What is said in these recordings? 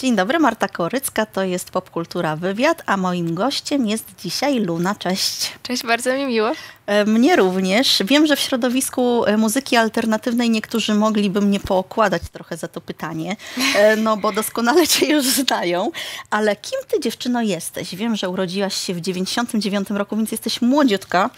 Dzień dobry, Marta Korycka, to jest Popkultura Wywiad, a moim gościem jest dzisiaj Luna. Cześć. Cześć, bardzo mi miło. Mnie również. Wiem, że w środowisku muzyki alternatywnej niektórzy mogliby mnie pookładać trochę za to pytanie, no bo doskonale cię już znają. Ale kim ty, dziewczyno, jesteś? Wiem, że urodziłaś się w 99 roku, więc jesteś młodziutka.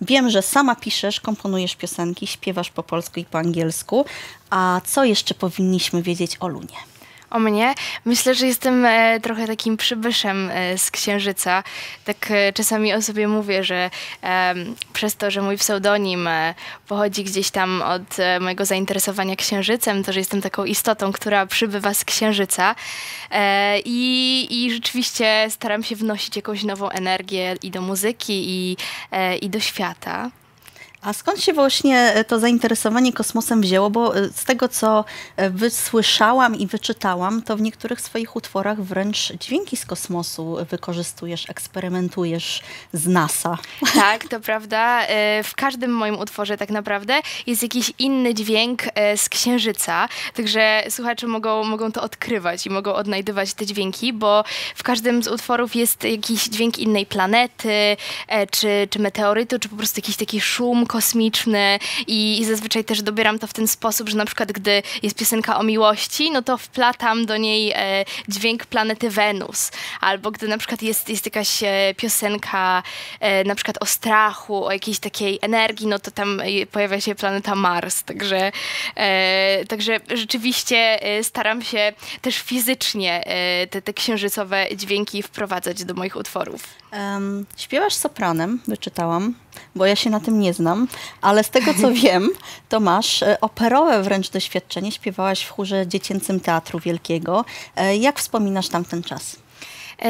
Wiem, że sama piszesz, komponujesz piosenki, śpiewasz po polsku i po angielsku. A co jeszcze powinniśmy wiedzieć o Lunie? O mnie? Myślę, że jestem trochę takim przybyszem z Księżyca. Tak czasami o sobie mówię, że przez to, że mój pseudonim pochodzi gdzieś tam od mojego zainteresowania Księżycem, to, że jestem taką istotą, która przybywa z Księżyca i rzeczywiście staram się wnosić jakąś nową energię i do muzyki, i do świata. A skąd się właśnie to zainteresowanie kosmosem wzięło? Bo z tego, co wysłyszałam i wyczytałam, to w niektórych swoich utworach wręcz dźwięki z kosmosu wykorzystujesz, eksperymentujesz z NASA. Tak, to prawda. W każdym moim utworze tak naprawdę jest jakiś inny dźwięk z Księżyca, także słuchacze mogą to odkrywać i mogą odnajdywać te dźwięki, bo w każdym z utworów jest jakiś dźwięk innej planety, czy meteorytu, czy po prostu jakiś taki szum kosmiczny i zazwyczaj też dobieram to w ten sposób, że na przykład gdy jest piosenka o miłości, no to wplatam do niej dźwięk planety Wenus. Albo gdy na przykład jest jakaś piosenka na przykład o strachu, o jakiejś takiej energii, no to tam pojawia się planeta Mars. Także rzeczywiście staram się też fizycznie te księżycowe dźwięki wprowadzać do moich utworów. Śpiewasz sopranem, wyczytałam, bo ja się na tym nie znam, ale z tego, co wiem, to masz operowe wręcz doświadczenie. Śpiewałaś w chórze Dziecięcym Teatru Wielkiego. Jak wspominasz tamten czas?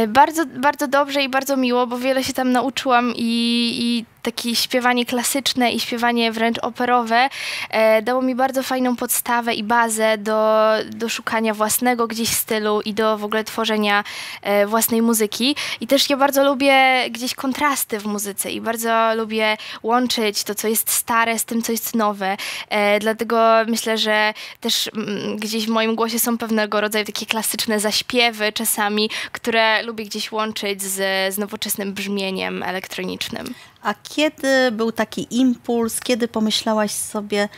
Bardzo, bardzo dobrze i bardzo miło, bo wiele się tam nauczyłam i takie śpiewanie klasyczne i śpiewanie wręcz operowe dało mi bardzo fajną podstawę i bazę do szukania własnego gdzieś stylu i do w ogóle tworzenia własnej muzyki. I też ja bardzo lubię gdzieś kontrasty w muzyce i bardzo lubię łączyć to, co jest stare z tym, co jest nowe. Dlatego myślę, że też gdzieś w moim głosie są pewnego rodzaju takie klasyczne zaśpiewy czasami, które lubię gdzieś łączyć z nowoczesnym brzmieniem elektronicznym. A kiedy był taki impuls, kiedy pomyślałaś sobie,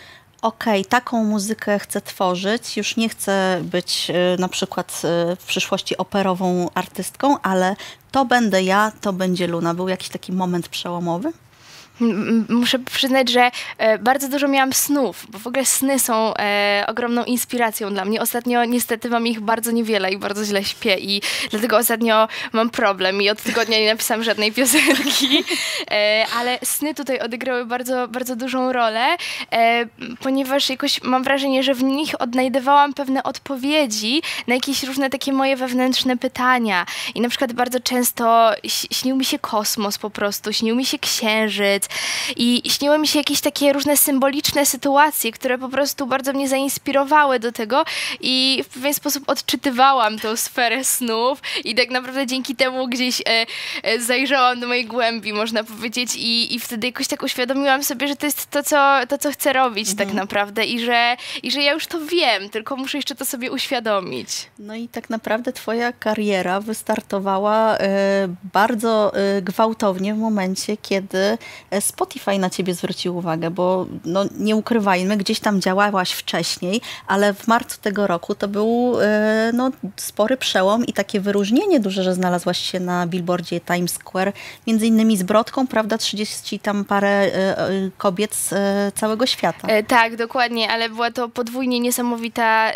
okej, taką muzykę chcę tworzyć, już nie chcę być na przykład w przyszłości operową artystką, ale to będę ja, to będzie Luna. Był jakiś taki moment przełomowy? Muszę przyznać, że bardzo dużo miałam snów, bo w ogóle sny są ogromną inspiracją dla mnie. Ostatnio niestety mam ich bardzo niewiele i bardzo źle śpię i dlatego ostatnio mam problem i od tygodnia nie napisałam żadnej piosenki, ale sny tutaj odegrały bardzo, bardzo dużą rolę, ponieważ jakoś mam wrażenie, że w nich odnajdywałam pewne odpowiedzi na jakieś różne takie moje wewnętrzne pytania i na przykład bardzo często śnił mi się kosmos po prostu, śnił mi się księżyc, i śniły mi się jakieś takie różne symboliczne sytuacje, które po prostu bardzo mnie zainspirowały do tego i w pewien sposób odczytywałam tą sferę snów i tak naprawdę dzięki temu gdzieś zajrzałam do mojej głębi, można powiedzieć, i wtedy jakoś tak uświadomiłam sobie, że to jest to, co chcę robić tak naprawdę i że ja już to wiem, tylko muszę jeszcze to sobie uświadomić. No i tak naprawdę twoja kariera wystartowała bardzo gwałtownie w momencie, kiedy Spotify na ciebie zwrócił uwagę, bo no, nie ukrywajmy, gdzieś tam działałaś wcześniej, ale w marcu tego roku to był no, spory przełom i takie wyróżnienie duże, że znalazłaś się na billboardzie Times Square, między innymi z Brodką, prawda, 30 tam parę kobiet z całego świata. Tak, dokładnie, ale była to podwójnie niesamowita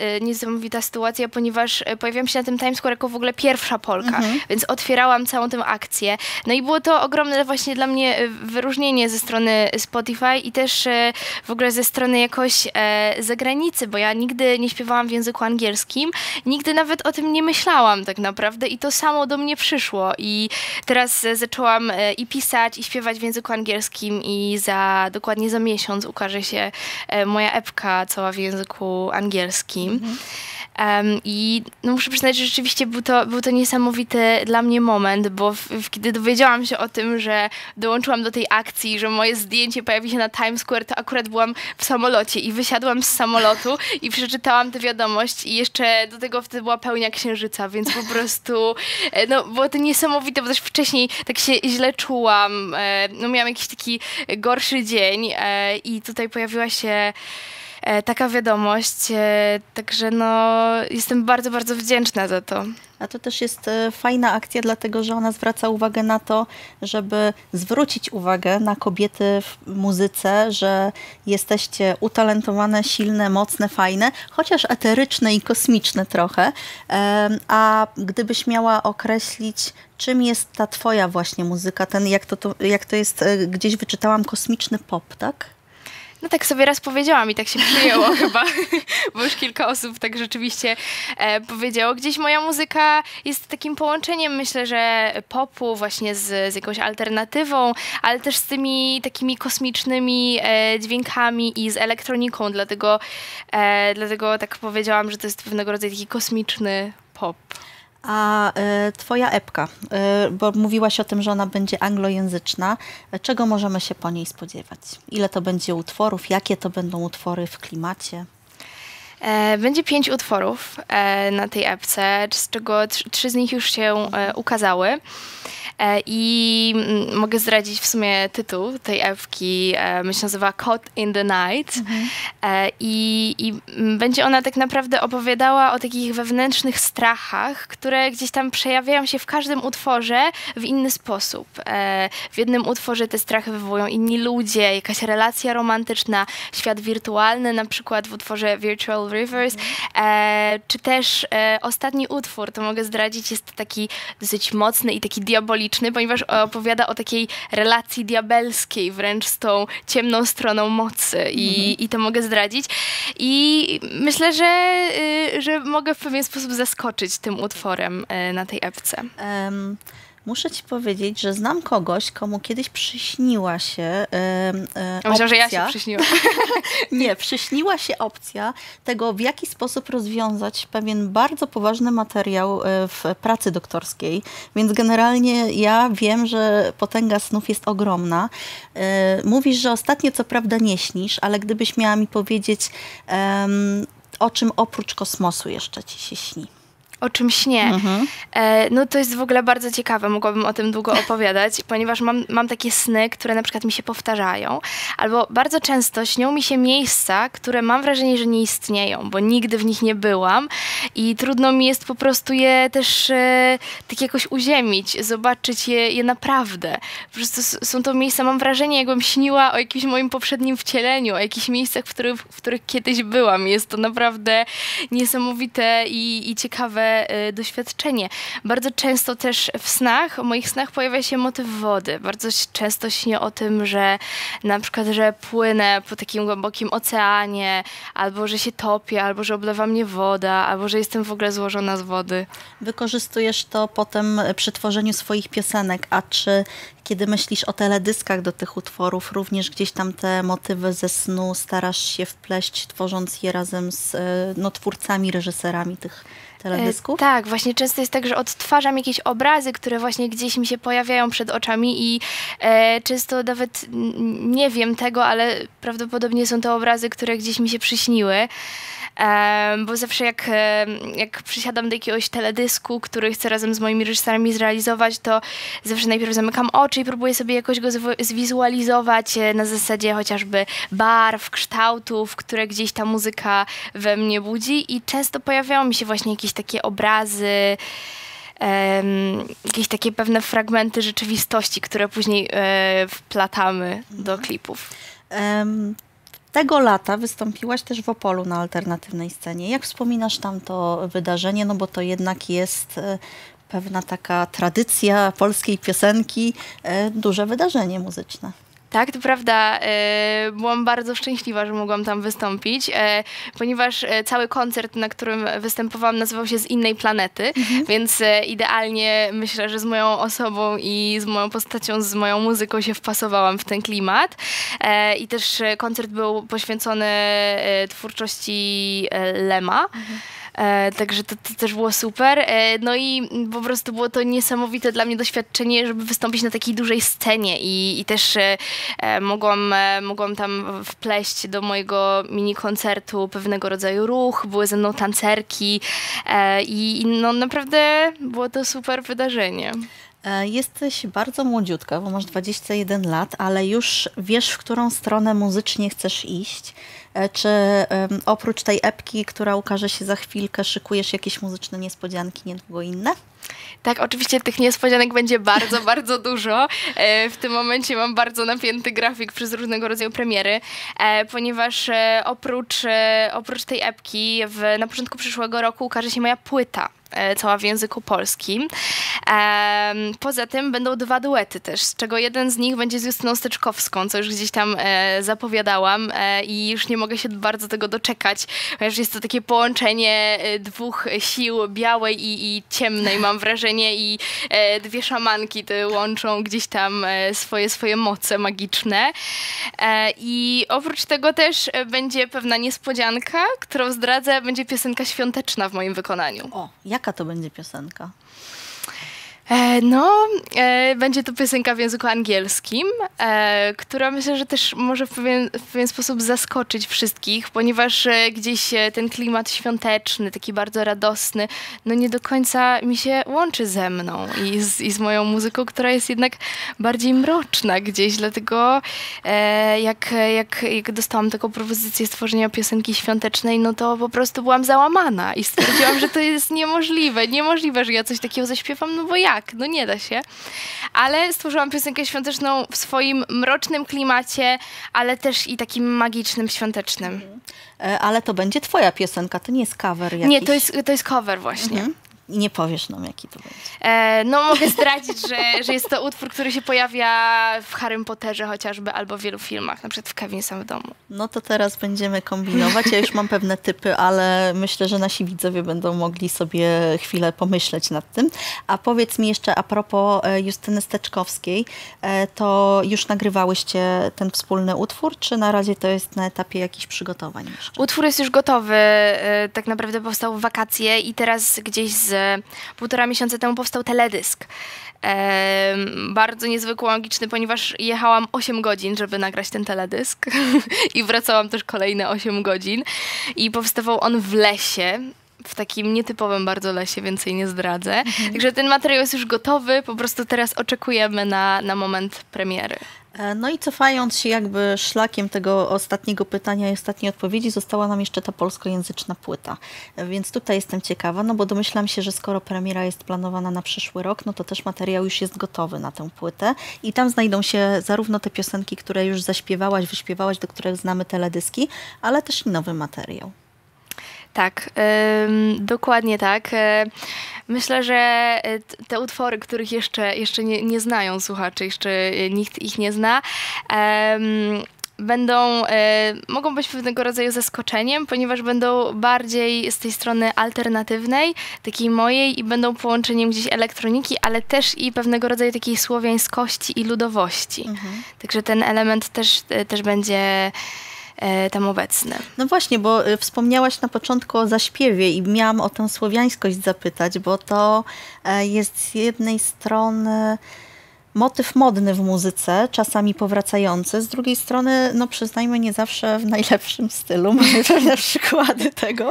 sytuacja, ponieważ pojawiłam się na tym Times Square jako w ogóle pierwsza Polka, więc otwierałam całą tę akcję. No i było to ogromne właśnie dla mnie wyróżnienie ze strony Spotify i też w ogóle ze strony jakoś zagranicy, bo ja nigdy nie śpiewałam w języku angielskim, nigdy nawet o tym nie myślałam tak naprawdę i to samo do mnie przyszło i teraz zaczęłam i pisać, i śpiewać w języku angielskim i dokładnie za miesiąc ukaże się moja epka cała w języku angielskim. I no muszę przyznać, że rzeczywiście był to niesamowity dla mnie moment, bo kiedy dowiedziałam się o tym, że dołączyłam do tej akcji, że moje zdjęcie pojawi się na Times Square, to akurat byłam w samolocie i wysiadłam z samolotu i przeczytałam tę wiadomość i jeszcze do tego wtedy była pełnia księżyca, więc po prostu no, było to niesamowite, bo też wcześniej tak się źle czułam, no, miałam jakiś taki gorszy dzień i tutaj pojawiła się taka wiadomość, także no, jestem bardzo, bardzo wdzięczna za to. A to też jest fajna akcja, dlatego że ona zwraca uwagę na to, żeby zwrócić uwagę na kobiety w muzyce, że jesteście utalentowane, silne, mocne, fajne, chociaż eteryczne i kosmiczne trochę. A gdybyś miała określić, czym jest ta twoja właśnie muzyka, ten, jak to jest, gdzieś wyczytałam, kosmiczny pop, tak? No tak sobie raz powiedziałam i tak się przyjęło chyba, bo już kilka osób tak rzeczywiście powiedziało. Gdzieś moja muzyka jest takim połączeniem, myślę, że popu właśnie z jakąś alternatywą, ale też z tymi takimi kosmicznymi dźwiękami i z elektroniką, dlatego tak powiedziałam, że to jest pewnego rodzaju taki kosmiczny pop. A twoja epka, bo mówiłaś o tym, że ona będzie anglojęzyczna. Czego możemy się po niej spodziewać? Ile to będzie utworów? Jakie to będą utwory w klimacie? Będzie 5 utworów na tej epce, z czego 3 z nich już się ukazały. I mogę zdradzić w sumie tytuł tej epki, myślę, że nazywa Caught in the Night. I będzie ona tak naprawdę opowiadała o takich wewnętrznych strachach, które gdzieś tam przejawiają się w każdym utworze w inny sposób. W jednym utworze te strachy wywołują inni ludzie, jakaś relacja romantyczna, świat wirtualny, na przykład w utworze Virtual Rivers, czy też ostatni utwór, to mogę zdradzić, jest taki dosyć mocny i taki diaboliczny, ponieważ opowiada o takiej relacji diabelskiej wręcz z tą ciemną stroną mocy i to mogę zdradzić. I myślę, że mogę w pewien sposób zaskoczyć tym utworem na tej epce. Muszę ci powiedzieć, że znam kogoś, komu kiedyś przyśniła się opcja. Myślę, że ja się przyśniłam. Nie, przyśniła się opcja tego, w jaki sposób rozwiązać pewien bardzo poważny materiał w pracy doktorskiej. Więc generalnie ja wiem, że potęga snów jest ogromna. Mówisz, że ostatnio co prawda nie śnisz, ale gdybyś miała mi powiedzieć, o czym oprócz kosmosu jeszcze ci się śni? O czym śnię. No to jest w ogóle bardzo ciekawe, mogłabym o tym długo opowiadać, ponieważ mam takie sny, które na przykład mi się powtarzają, albo bardzo często śnią mi się miejsca, które mam wrażenie, że nie istnieją, bo nigdy w nich nie byłam i trudno mi jest po prostu je też tak jakoś uziemić, zobaczyć je naprawdę. Po prostu są to miejsca, mam wrażenie, jakbym śniła o jakimś moim poprzednim wcieleniu, o jakichś miejscach, w których kiedyś byłam. Jest to naprawdę niesamowite i ciekawe doświadczenie. Bardzo często też w moich snach pojawia się motyw wody. Bardzo często śnię o tym, że na przykład, że płynę po takim głębokim oceanie, albo że się topię, albo że oblewa mnie woda, albo że jestem w ogóle złożona z wody. Wykorzystujesz to potem przy tworzeniu swoich piosenek, a czy kiedy myślisz o teledyskach do tych utworów, również gdzieś tam te motywy ze snu starasz się wpleść, tworząc je razem z twórcami, reżyserami tych teledysków? Tak, właśnie często jest tak, że odtwarzam jakieś obrazy, które właśnie gdzieś mi się pojawiają przed oczami i często nawet nie wiem tego, ale prawdopodobnie są to obrazy, które gdzieś mi się przyśniły. Bo zawsze jak przysiadam do jakiegoś teledysku, który chcę razem z moimi reżyserami zrealizować, to zawsze najpierw zamykam oczy i próbuję sobie jakoś go zwizualizować na zasadzie chociażby barw, kształtów, które gdzieś ta muzyka we mnie budzi i często pojawiają mi się właśnie jakieś takie obrazy, jakieś takie pewne fragmenty rzeczywistości, które później wplatamy do klipów. Tego lata wystąpiłaś też w Opolu na alternatywnej scenie. Jak wspominasz tamto wydarzenie? No bo to jednak jest pewna taka tradycja polskiej piosenki, duże wydarzenie muzyczne. Tak, to prawda. Byłam bardzo szczęśliwa, że mogłam tam wystąpić, ponieważ cały koncert, na którym występowałam, nazywał się Z innej planety, więc idealnie myślę, że z moją osobą i z moją postacią, z moją muzyką się wpasowałam w ten klimat. I też koncert był poświęcony twórczości Lema. Także to też było super. No i po prostu było to niesamowite dla mnie doświadczenie, żeby wystąpić na takiej dużej scenie i też mogłam tam wpleść do mojego mini koncertu pewnego rodzaju ruch, były ze mną tancerki i no naprawdę było to super wydarzenie. Jesteś bardzo młodziutka, bo masz 21 lat, ale już wiesz, w którą stronę muzycznie chcesz iść. Czy oprócz tej epki, która ukaże się za chwilkę, szykujesz jakieś muzyczne niespodzianki niedługo inne? Tak, oczywiście tych niespodzianek będzie bardzo, bardzo dużo. W tym momencie mam bardzo napięty grafik przez różnego rodzaju premiery, ponieważ oprócz tej epki na początku przyszłego roku ukaże się moja płyta, cała w języku polskim. Poza tym będą dwa duety też, z czego jeden z nich będzie z Justyną Styczkowską, co już gdzieś tam zapowiadałam i już nie mogę się bardzo tego doczekać, ponieważ jest to takie połączenie dwóch sił, białej i ciemnej, mam wrażenie, i dwie szamanki łączą gdzieś tam swoje moce magiczne. I oprócz tego też będzie pewna niespodzianka, którą zdradzę, będzie piosenka świąteczna w moim wykonaniu. O, jaka to będzie piosenka? Będzie to piosenka w języku angielskim, która myślę, że też może w pewien sposób zaskoczyć wszystkich, ponieważ gdzieś ten klimat świąteczny, taki bardzo radosny, no nie do końca mi się łączy ze mną i z moją muzyką, która jest jednak bardziej mroczna gdzieś, dlatego jak dostałam taką propozycję stworzenia piosenki świątecznej, no to po prostu byłam załamana i stwierdziłam, że to jest niemożliwe, że ja coś takiego zaśpiewam, no bo ja. No nie da się. Ale stworzyłam piosenkę świąteczną w swoim mrocznym klimacie, ale też i takim magicznym, świątecznym. Ale to będzie twoja piosenka, to nie jest cover jakiś. Nie, to jest cover właśnie. I nie powiesz nam, jaki to będzie. Mogę zdradzić, że jest to utwór, który się pojawia w Harrym Potterze chociażby, albo w wielu filmach, na przykład w Kevin Sam w Domu. No to teraz będziemy kombinować. Ja już mam pewne typy, ale myślę, że nasi widzowie będą mogli sobie chwilę pomyśleć nad tym. A powiedz mi jeszcze a propos Justyny Steczkowskiej, to już nagrywałyście ten wspólny utwór, czy na razie to jest na etapie jakichś przygotowań jeszcze? Utwór jest już gotowy. Tak naprawdę powstał w wakacje i teraz gdzieś półtora miesiąca temu powstał teledysk. Bardzo niezwykły, magiczny, ponieważ jechałam 8 godzin, żeby nagrać ten teledysk i wracałam też kolejne 8 godzin i powstawał on w lesie, w takim nietypowym bardzo lesie, więcej nie zdradzę. Także ten materiał jest już gotowy, po prostu teraz oczekujemy na moment premiery. No i cofając się jakby szlakiem tego ostatniego pytania i ostatniej odpowiedzi, została nam jeszcze ta polskojęzyczna płyta. Więc tutaj jestem ciekawa, no bo domyślam się, że skoro premiera jest planowana na przyszły rok, no to też materiał już jest gotowy na tę płytę i tam znajdą się zarówno te piosenki, które już zaśpiewałaś, wyśpiewałaś, do których znamy teledyski, ale też i nowy materiał. Tak, dokładnie tak. Myślę, że te utwory, których jeszcze nie znają słuchacze, jeszcze nikt ich nie zna, mogą być pewnego rodzaju zaskoczeniem, ponieważ będą bardziej z tej strony alternatywnej, takiej mojej i będą połączeniem gdzieś elektroniki, ale też i pewnego rodzaju takiej słowiańskości i ludowości. Także ten element też będzie tam obecne. No właśnie, bo wspomniałaś na początku o zaśpiewie i miałam o tę słowiańskość zapytać, bo to jest z jednej strony motyw modny w muzyce, czasami powracający, z drugiej strony, no przyznajmy, nie zawsze w najlepszym stylu, mamy pewne przykłady tego,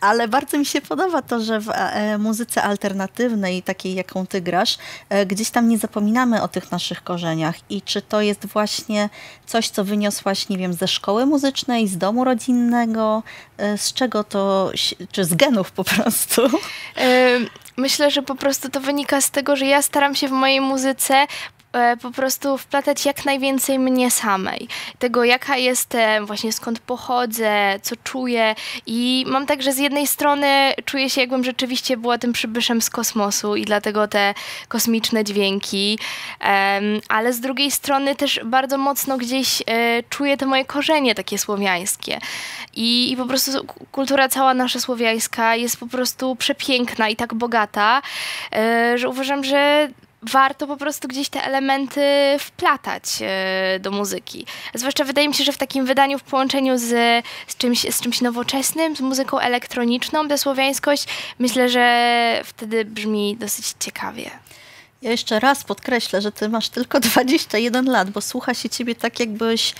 ale bardzo mi się podoba to, że w muzyce alternatywnej, takiej jaką ty grasz, gdzieś tam nie zapominamy o tych naszych korzeniach i czy to jest właśnie coś, co wyniosłaś, nie wiem, ze szkoły muzycznej, z domu rodzinnego, z czego to, czy z genów po prostu? Myślę, że po prostu to wynika z tego, że ja staram się w mojej muzyce po prostu wplatać jak najwięcej mnie samej. Tego, jaka jestem, właśnie skąd pochodzę, co czuję i mam tak, że z jednej strony czuję się, jakbym rzeczywiście była tym przybyszem z kosmosu i dlatego te kosmiczne dźwięki, ale z drugiej strony też bardzo mocno gdzieś czuję te moje korzenie takie słowiańskie i po prostu kultura cała nasza słowiańska jest po prostu przepiękna i tak bogata, że uważam, że warto po prostu gdzieś te elementy wplatać do muzyki. Zwłaszcza wydaje mi się, że w takim wydaniu w połączeniu z czymś nowoczesnym, z muzyką elektroniczną, ta słowiańskość, myślę, że wtedy brzmi dosyć ciekawie. Ja jeszcze raz podkreślę, że ty masz tylko 21 lat, bo słucha się ciebie tak, jakbyś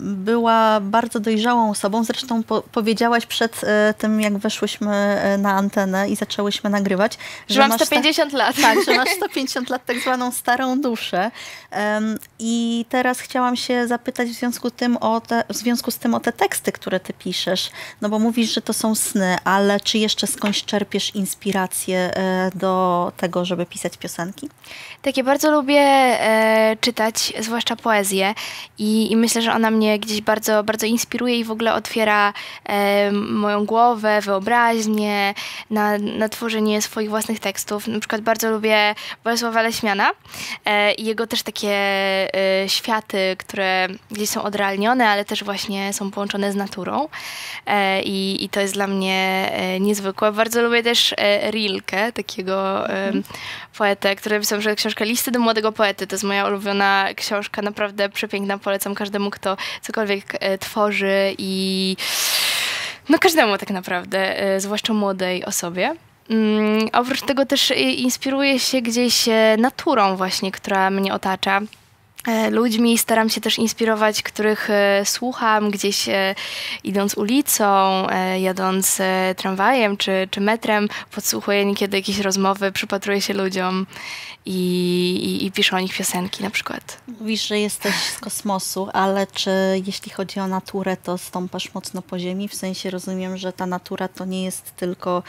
była bardzo dojrzałą osobą. Zresztą powiedziałaś przed tym, jak weszłyśmy na antenę i zaczęłyśmy nagrywać, że mam 150 lat. Tak, że masz 150 lat, tak zwaną starą duszę. I teraz chciałam się zapytać w związku z tym o te teksty, które ty piszesz. No bo mówisz, że to są sny, ale czy jeszcze skądś czerpiesz inspirację do tego, żeby pisać piosenki? Tak, ja bardzo lubię czytać, zwłaszcza poezję i myślę, że ona mnie gdzieś bardzo, bardzo inspiruje i w ogóle otwiera moją głowę, wyobraźnię na tworzenie swoich własnych tekstów. Na przykład bardzo lubię Bolesława Leśmiana i jego też takie światy, które gdzieś są odrealnione, ale też właśnie są połączone z naturą i to jest dla mnie niezwykłe. Bardzo lubię też Rilke, takiego poetę, który pisał książkę Listy do młodego poety. To jest moja ulubiona książka, naprawdę przepiękna, polecam każdemu, kto cokolwiek tworzy i no każdemu tak naprawdę, zwłaszcza młodej osobie. Oprócz tego też inspiruję się gdzieś naturą właśnie, która mnie otacza. Ludźmi staram się też inspirować, których słucham gdzieś idąc ulicą, jadąc tramwajem czy metrem, podsłuchuję niekiedy jakieś rozmowy, przypatruję się ludziom i piszę o nich piosenki na przykład. Mówisz, że jesteś z kosmosu, ale czy jeśli chodzi o naturę, to stąpasz mocno po ziemi? W sensie rozumiem, że ta natura to nie jest tylko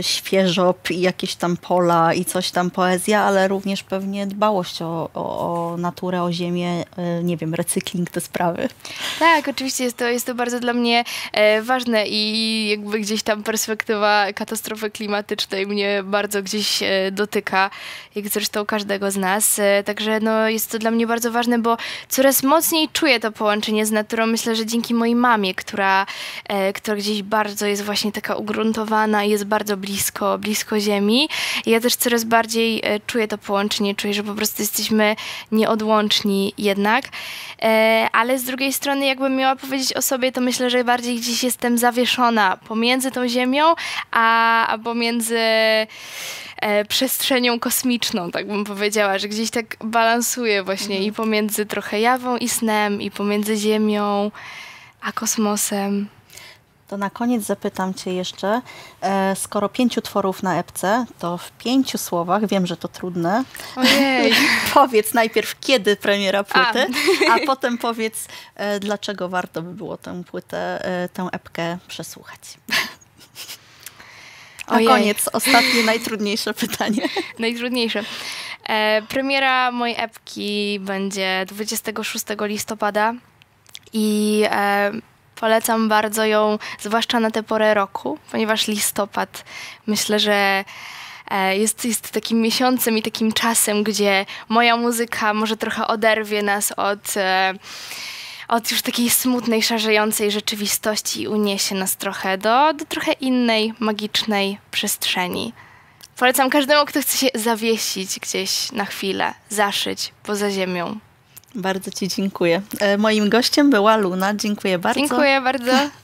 świeżop i jakieś tam pola i coś tam poezja, ale również pewnie dbałość o naturę, o ziemię, nie wiem, recykling, te sprawy. Tak, oczywiście jest to bardzo dla mnie ważne i jakby gdzieś tam perspektywa katastrofy klimatycznej mnie bardzo gdzieś dotyka, jak zresztą każdego z nas. Także no, jest to dla mnie bardzo ważne, bo coraz mocniej czuję to połączenie z naturą. Myślę, że dzięki mojej mamie, która gdzieś bardzo jest właśnie taka ugruntowana i jest bardzo blisko ziemi. I ja też coraz bardziej czuję to połączenie, czuję, że po prostu jesteśmy nieodłączni jednak. Ale z drugiej strony, jakbym miała powiedzieć o sobie, to myślę, że bardziej gdzieś jestem zawieszona pomiędzy tą ziemią, a pomiędzy przestrzenią kosmiczną, tak bym powiedziała, że gdzieś tak balansuje właśnie i pomiędzy trochę jawą i snem, i pomiędzy ziemią a kosmosem. To na koniec zapytam cię jeszcze, skoro 5 tworów na epce, to w 5 słowach, wiem, że to trudne, powiedz najpierw, kiedy premiera płyty, a potem powiedz, dlaczego warto by było tę płytę, tę epkę przesłuchać. Na koniec ostatnie, najtrudniejsze pytanie. Najtrudniejsze. Premiera mojej epki będzie 26 listopada i polecam bardzo ją, zwłaszcza na tę porę roku, ponieważ listopad myślę, że jest takim miesiącem i takim czasem, gdzie moja muzyka może trochę oderwie nas od już takiej smutnej, szarzejącej rzeczywistości i uniesie nas trochę do trochę innej, magicznej przestrzeni. Polecam każdemu, kto chce się zawiesić gdzieś na chwilę, zaszyć poza ziemią. Bardzo ci dziękuję. Moim gościem była Luna. Dziękuję bardzo. Dziękuję bardzo.